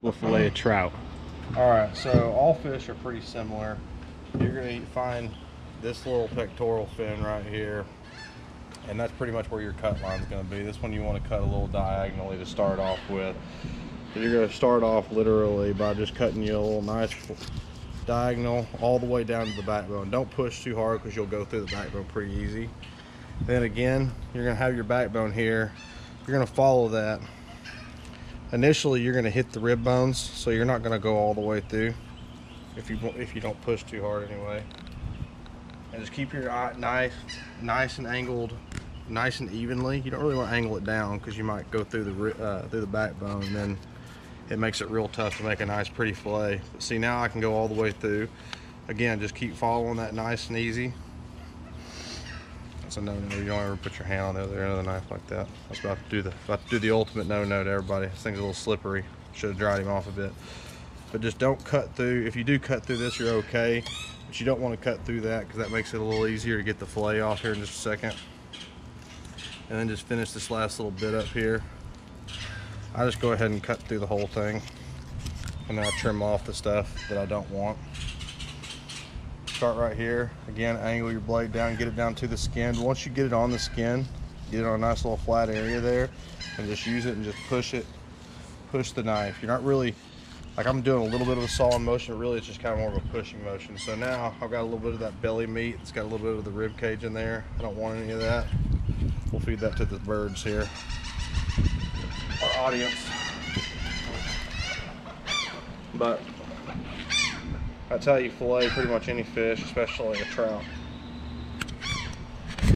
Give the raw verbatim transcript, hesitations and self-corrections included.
We'll fillet a trout. Alright, so all fish are pretty similar. You're going to find this little pectoral fin right here, and that's pretty much where your cut line is going to be. This one you want to cut a little diagonally to start off with. So you're going to start off literally by just cutting you a little nice diagonal all the way down to the backbone. Don't push too hard because you'll go through the backbone pretty easy. Then again, you're going to have your backbone here. You're going to follow that. Initially, you're going to hit the rib bones, so you're not going to go all the way through if you if you don't push too hard anyway. And just keep your knife nice and angled, nice and evenly. You don't really want to angle it down because you might go through the uh, through the backbone, and then it makes it real tough to make a nice, pretty fillet. But see, now I can go all the way through. Again, just keep following that nice and easy. That's a no-no. You don't ever put your hand on the other end of the knife like that. I was about to do the, about to do the ultimate no-no to everybody. This thing's a little slippery. Should have dried him off a bit. But just don't cut through. If you do cut through this, you're okay. But you don't want to cut through that because that makes it a little easier to get the fillet off here in just a second. And then just finish this last little bit up here. I just go ahead and cut through the whole thing. And then I trim off the stuff that I don't want. Start right here. Again, angle your blade down, get it down to the skin. Once you get it on the skin, get it on a nice little flat area there, and just use it and just push it, push the knife. You're not really, like I'm doing a little bit of a sawing motion, really it's just kind of more of a pushing motion. So now I've got a little bit of that belly meat. It's got a little bit of the rib cage in there. I don't want any of that. We'll feed that to the birds here, our audience. But that's how you fillet pretty much any fish, especially a trout.